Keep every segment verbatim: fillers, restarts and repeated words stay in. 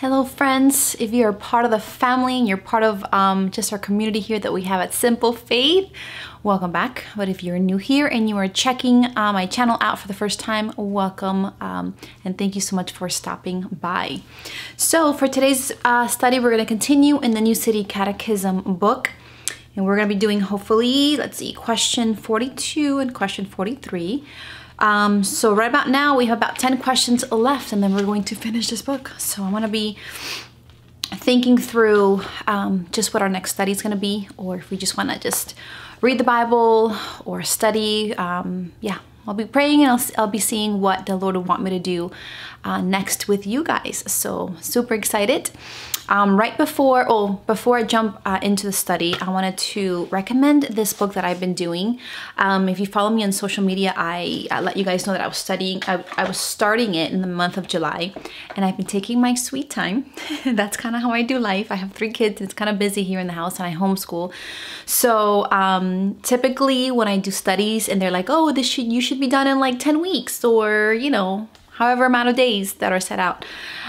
Hello friends, if you're part of the family and you're part of um, just our community here that we have at Simple Faith, welcome back. But if you're new here and you are checking uh, my channel out for the first time, welcome um, and thank you so much for stopping by. So for today's uh, study, we're going to continue in the New City Catechism book. And we're going to be doing, hopefully, let's see, question forty-two and question forty-three. Um, so right about now we have about ten questions left and then we're going to finish this book. So I'm going to be thinking through um, just what our next study is going to be, or if we just want to just read the Bible or study. Um, yeah, I'll be praying and I'll, I'll be seeing what the Lord would want me to do uh, next with you guys. So super excited. Um, right before, oh, before I jump uh, into the study, I wanted to recommend this book that I've been doing. Um, if you follow me on social media, I, I let you guys know that I was studying, I, I was starting it in the month of July, and I've been taking my sweet time. That's kind of how I do life. I have three kids. It's kind of busy here in the house and I homeschool. So um, typically when I do studies and they're like, oh, this should, you should be done in like ten weeks, or, you know, however amount of days that are set out.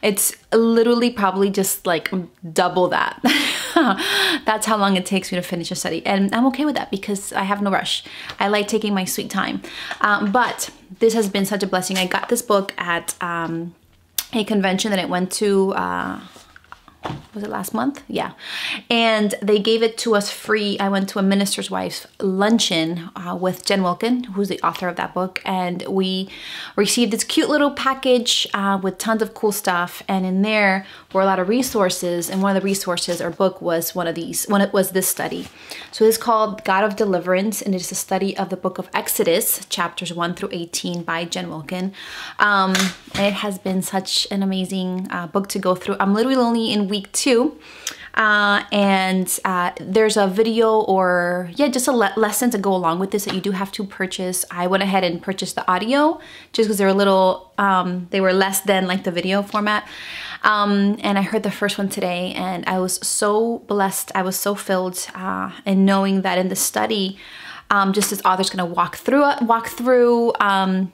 It's literally probably just like double that. That's how long it takes me to finish a study. And I'm okay with that because I have no rush. I like taking my sweet time. Um, but this has been such a blessing. I got this book at um, a convention that I went to, uh, was it last month? Yeah. And they gave it to us free. I went to a minister's wife's luncheon uh, with Jen Wilkin, who's the author of that book. And we received this cute little package uh, with tons of cool stuff. And in there were a lot of resources. And one of the resources or book was one of these, one it was this study. So it's called God of Deliverance. And it's a study of the book of Exodus, chapters one through eighteen by Jen Wilkin. Um, and it has been such an amazing uh, book to go through. I'm literally only in week two. Uh, and uh, there's a video or yeah, just a le lesson to go along with this that you do have to purchase. I went ahead and purchased the audio just because they were a little, um, they were less than like the video format. Um, and I heard the first one today and I was so blessed. I was so filled uh, in knowing that in the study, um, just this author's going to walk through, walk through um,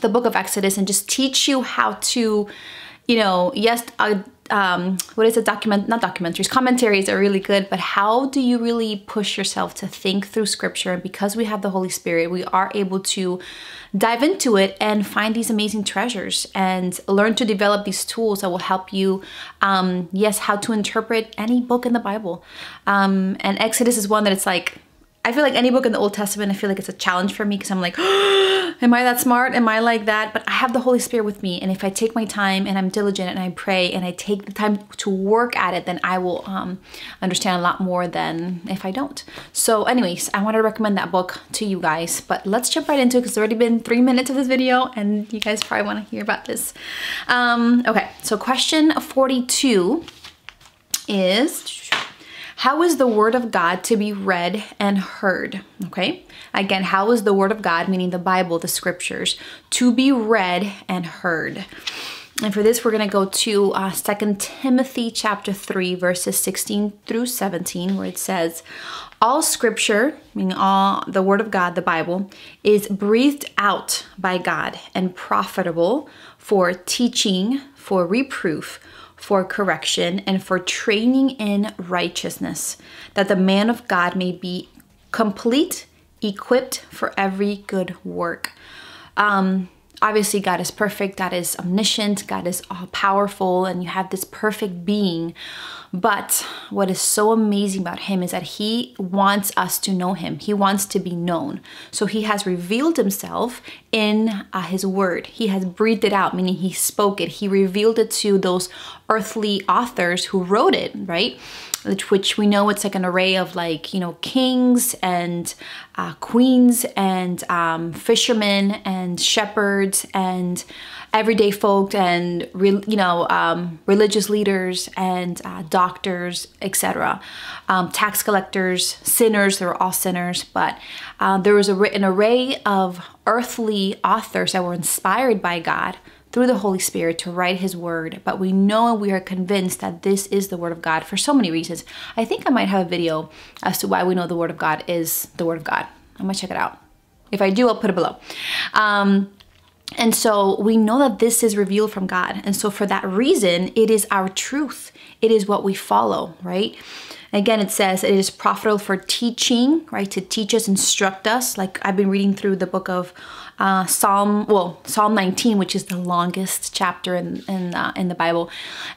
the book of Exodus and just teach you how to, you know, yes, I, Um, what is it, document, not documentaries, commentaries are really good, but how do you really push yourself to think through scripture? And because we have the Holy Spirit, we are able to dive into it and find these amazing treasures and learn to develop these tools that will help you, um, yes, how to interpret any book in the Bible. Um, and Exodus is one that it's like, I feel like any book in the Old Testament, I feel like it's a challenge for me because I'm like, oh, am I that smart? Am I like that? But I have the Holy Spirit with me. And if I take my time and I'm diligent and I pray and I take the time to work at it, then I will um, understand a lot more than if I don't. So anyways, I want to recommend that book to you guys, but let's jump right into it because it's already been three minutes of this video and you guys probably want to hear about this. Um, okay, so question forty-two is... how is the word of God to be read and heard? Okay. Again, how is the word of God, meaning the Bible, the scriptures, to be read and heard? And for this, we're going to go to uh, Second Timothy chapter three, verses sixteen through seventeen, where it says, all scripture, meaning all the word of God, the Bible, is breathed out by God and profitable for teaching, for reproof, for correction, and for training in righteousness, that the man of God may be complete, equipped for every good work. Um, obviously, God is perfect. God is omniscient. God is all-powerful, and you have this perfect being. But what is so amazing about him is that he wants us to know him. He wants to be known. So he has revealed himself in uh, his word. He has breathed it out, meaning he spoke it. He revealed it to those earthly authors who wrote it, right? Which, which we know it's like an array of like, you know, kings and uh, queens and um, fishermen and shepherds and everyday folk and, re you know, um, religious leaders and uh, doctors, et cetera. Um, tax collectors, sinners, they were all sinners, but uh, there was a, an array of earthly authors that were inspired by God through the Holy Spirit to write his word, but we know and we are convinced that this is the word of God for so many reasons. I think I might have a video as to why we know the word of God is the word of God. I'm gonna check it out. If I do, I'll put it below. Um, And so we know that this is revealed from God. And so for that reason, it is our truth. It is what we follow, right? Again, it says it is profitable for teaching, right? To teach us, instruct us. Like I've been reading through the book of uh, Psalm, well, Psalm nineteen, which is the longest chapter in in, uh, in the Bible.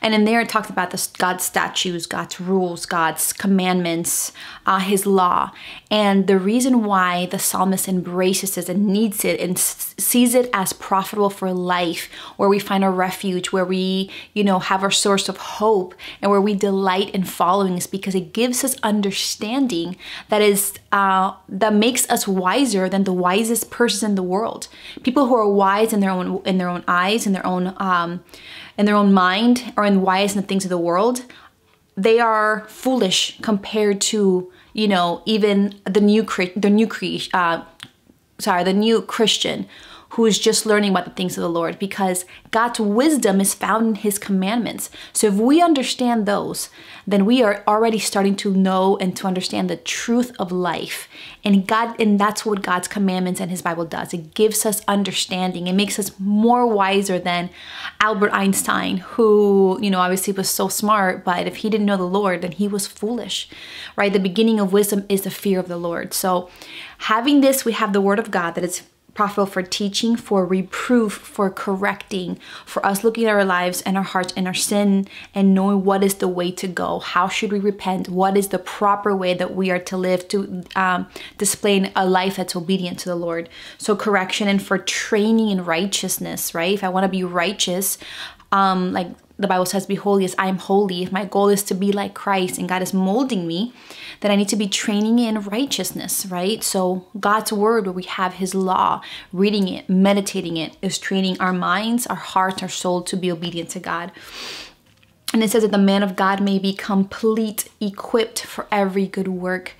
And in there it talks about this, God's statutes, God's rules, God's commandments, uh, his law. And the reason why the psalmist embraces this and needs it and sees it as profitable for life, where we find a refuge, where we, you know, have our source of hope and where we delight in following is because it It gives us understanding that is uh, that makes us wiser than the wisest person in the world. People who are wise in their own in their own eyes, in their own um, in their own mind, or in wise in the things of the world, they are foolish compared to, you know, even the new cre the new cre uh, sorry the new Christian who is just learning about the things of the Lord, because God's wisdom is found in his commandments. So if we understand those, then we are already starting to know and to understand the truth of life. And God, and that's what God's commandments and his Bible does. It gives us understanding. It makes us more wiser than Albert Einstein, who, you know, obviously was so smart, but if he didn't know the Lord, then he was foolish, right? The beginning of wisdom is the fear of the Lord. So having this, we have the word of God that is profitable for teaching, for reproof, for correcting, for us looking at our lives and our hearts and our sin and knowing what is the way to go. How should we repent? What is the proper way that we are to live to um, display a life that's obedient to the Lord? So correction, and for training in righteousness, right? If I want to be righteous, um, like the Bible says, be holy as I am holy. If my goal is to be like Christ and God is molding me, then I need to be training in righteousness, right? So God's word, where we have his law, reading it, meditating it, is training our minds, our hearts, our soul to be obedient to God. And it says that the man of God may be complete, equipped for every good work.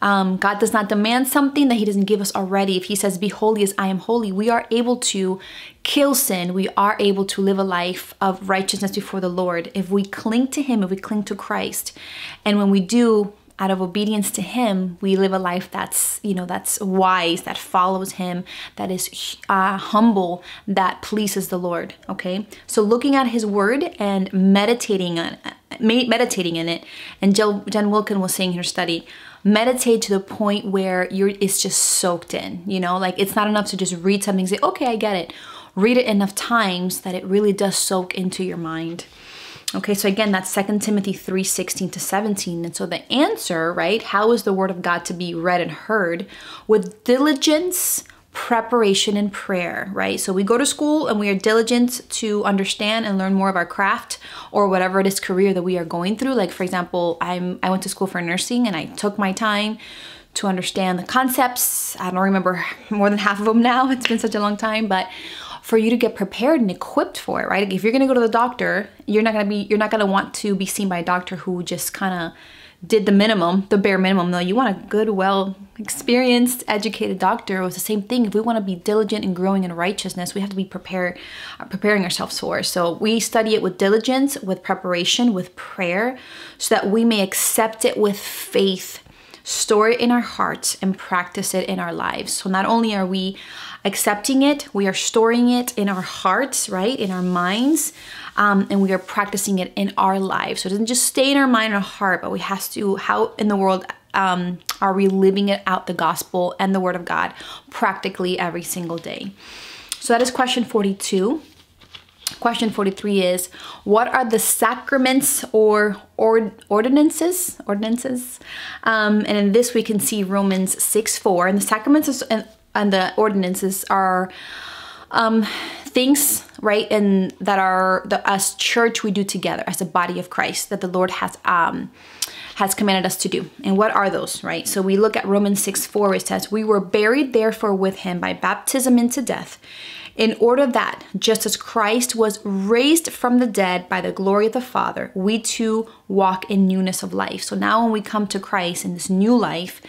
Um, God does not demand something that he doesn't give us already. If he says, be holy as I am holy, we are able to kill sin. We are able to live a life of righteousness before the Lord. If we cling to him, if we cling to Christ, and when we do, out of obedience to him, we live a life that's, you know, that's wise, that follows him, that is uh, humble, that pleases the Lord, okay? So looking at his word and meditating on, meditating in it, and Jen Wilkin was saying in her study, meditate to the point where you're, it's just soaked in, you know? Like, it's not enough to just read something and say, okay, I get it. Read it enough times that it really does soak into your mind. Okay, so again, that's Second Timothy three, sixteen to seventeen. And so the answer, right, how is the word of God to be read and heard? With diligence, preparation, and prayer, right? So we go to school and we are diligent to understand and learn more of our craft or whatever it is career that we are going through. Like, for example, I'm, I went to school for nursing and I took my time to understand the concepts. I don't remember more than half of them now. It's been such a long time, but for you to get prepared and equipped for it, right? If you're gonna go to the doctor, you're not gonna be, you're not gonna want to be seen by a doctor who just kinda did the minimum, the bare minimum. No, you want a good, well experienced, educated doctor. It's the same thing. If we wanna be diligent and growing in righteousness, we have to be prepared, uh, preparing ourselves for it. So we study it with diligence, with preparation, with prayer, so that we may accept it with faith, store it in our hearts, and practice it in our lives. So not only are we accepting it, we are storing it in our hearts, right? In our minds, um, and we are practicing it in our lives. So it doesn't just stay in our mind and our heart, but we have to, how in the world um, are we living it out, the gospel and the word of God, practically every single day? So that is question forty-two. Question forty-three is, what are the sacraments or ord ordinances? Ordinances, um, and in this we can see Romans six four, and the sacraments is, and, and the ordinances are um, things, right, and that are the as church we do together as a body of Christ that the Lord has um, has commanded us to do. And what are those, right? So we look at Romans six four, where it says, "We were buried therefore with him by baptism into death, in order that, just as Christ was raised from the dead by the glory of the Father, we too walk in newness of life." So now when we come to Christ in this new life,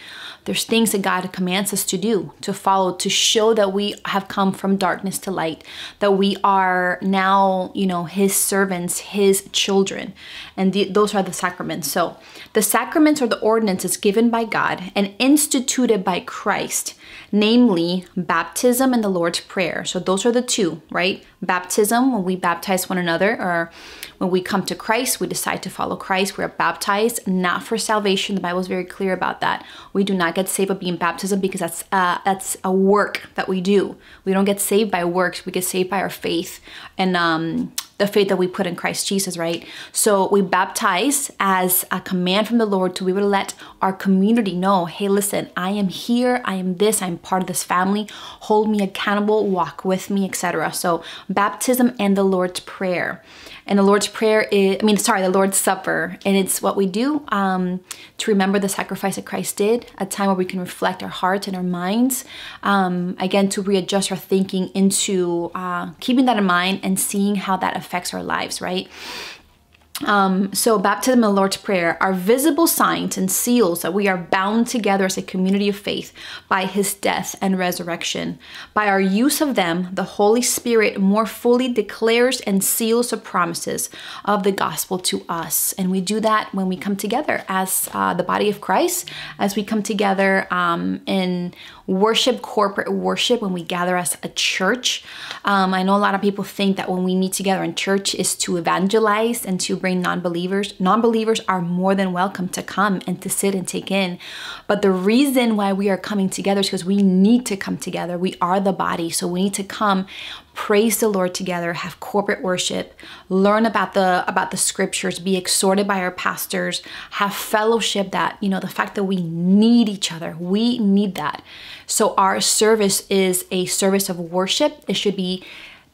There's things that God commands us to do, to follow, to show that we have come from darkness to light, that we are now, you know, his servants, his children. And the, those are the sacraments. So the sacraments or the ordinances given by God and instituted by Christ, namely baptism and the Lord's Prayer. So those are the two, right? Baptism, when we baptize one another, or when we come to Christ, we decide to follow Christ. We're baptized, not for salvation. The Bible is very clear about that. We do not get saved by being baptized, because that's uh, that's a work that we do. We don't get saved by works. We get saved by our faith, and um, the faith that we put in Christ Jesus, right? So we baptize as a command from the Lord to be able to let our community know, hey, listen, I am here. I am this. I'm part of this family. Hold me accountable. Walk with me, et cetera. So baptism and the Lord's Prayer. And the Lord's Prayer is, I mean, sorry, the Lord's Supper. And it's what we do um, to remember the sacrifice that Christ did, a time where we can reflect our hearts and our minds. Um, again, to readjust our thinking into uh, keeping that in mind and seeing how that affects our lives, right? Um, so baptism and the Lord's Prayer are visible signs and seals that we are bound together as a community of faith by his death and resurrection. By our use of them, the Holy Spirit more fully declares and seals the promises of the gospel to us. And we do that when we come together as uh, the body of Christ, as we come together um, in worship, corporate worship, when we gather as a church. Um, I know a lot of people think that when we meet together in church is to evangelize and to bring non-believers. Non-believers are more than welcome to come and to sit and take in. But the reason why we are coming together is because we need to come together. We are the body, so we need to come, praise the Lord together, have corporate worship, learn about the about the scriptures, be exhorted by our pastors, have fellowship, that, you know, the fact that we need each other. We need that. So our service is a service of worship. It should be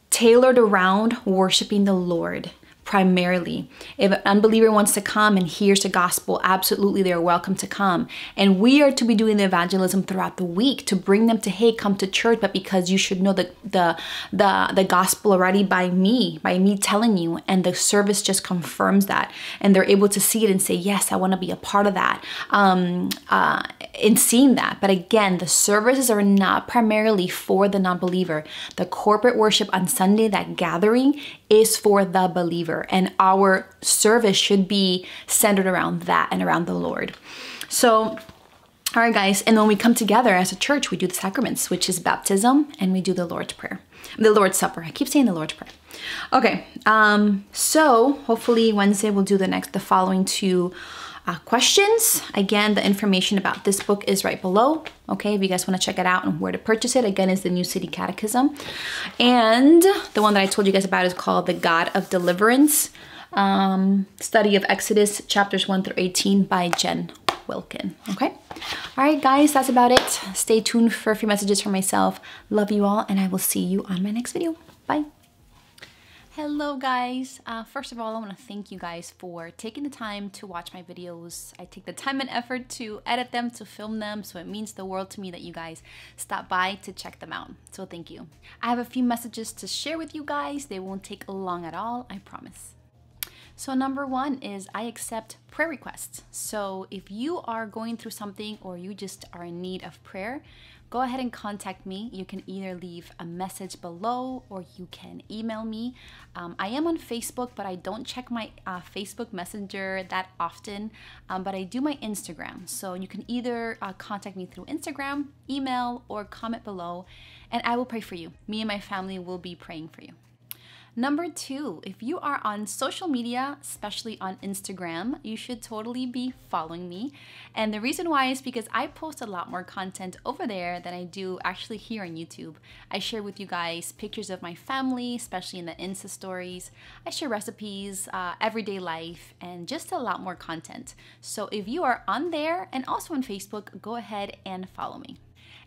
tailored around worshiping the Lord primarily. If an unbeliever wants to come and hears the gospel, absolutely they are welcome to come. And we are to be doing the evangelism throughout the week to bring them to, hey, come to church, but because you should know the the the, the gospel already by me, by me telling you, and the service just confirms that. And they're able to see it and say, yes, I want to be a part of that. Um, uh, in seeing that, but again, the services are not primarily for the non-believer. The corporate worship on Sunday, that gathering, is for the believer, and our service should be centered around that and around the Lord. So, all right, guys, and when we come together as a church, we do the sacraments, which is baptism, and we do the Lord's Prayer, the Lord's Supper. I keep saying the Lord's Prayer. Okay, um, so hopefully Wednesday we'll do the next, the following two Uh, questions. Again, the information about this book is right below. Okay, if you guys want to check it out and where to purchase it, again, is the New City Catechism. And the one that I told you guys about is called The God of Deliverance, um, Study of Exodus, Chapters one through eighteen by Jen Wilkin. Okay. All right, guys, that's about it. Stay tuned for a few messages from myself. Love you all, and I will see you on my next video. Bye. Hello guys, uh, first of all, I want to thank you guys for taking the time to watch my videos. I take the time and effort to edit them, to film them, so it means the world to me that you guys stop by to check them out. So thank you. I have a few messages to share with you guys. They won't take long at all, I promise. So number one is I accept prayer requests. So if you are going through something or you just are in need of prayer, go ahead and contact me. You can either leave a message below or you can email me. Um, I am on Facebook, but I don't check my uh, Facebook Messenger that often, um, but I do my Instagram. So you can either uh, contact me through Instagram, email, or comment below, and I will pray for you. Me and my family will be praying for you. Number two, if you are on social media, especially on Instagram, you should totally be following me. And the reason why is because I post a lot more content over there than I do actually here on YouTube. I share with you guys pictures of my family, especially in the Insta stories. I share recipes, uh, everyday life, and just a lot more content. So if you are on there and also on Facebook, go ahead and follow me.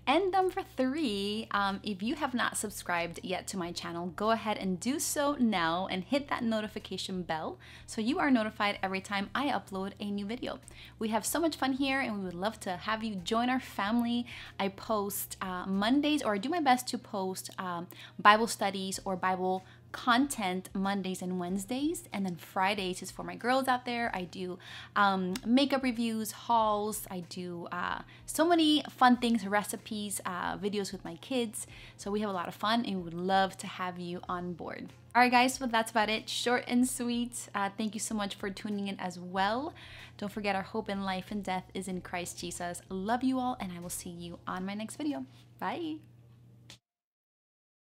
And number three, um, if you have not subscribed yet to my channel, go ahead and do so now and hit that notification bell so you are notified every time I upload a new video. We have so much fun here and we would love to have you join our family. I post uh, Mondays, or I do my best to post um, Bible studies or Bible content Mondays and Wednesdays, and then Fridays is for my girls out there. I do um, makeup reviews, hauls, I do uh, so many fun things, recipes, uh, videos with my kids. So we have a lot of fun and we would love to have you on board. All right guys, well that's about it, short and sweet. Uh, thank you so much for tuning in as well. Don't forget, our hope in life and death is in Christ Jesus. Love you all, and I will see you on my next video. Bye.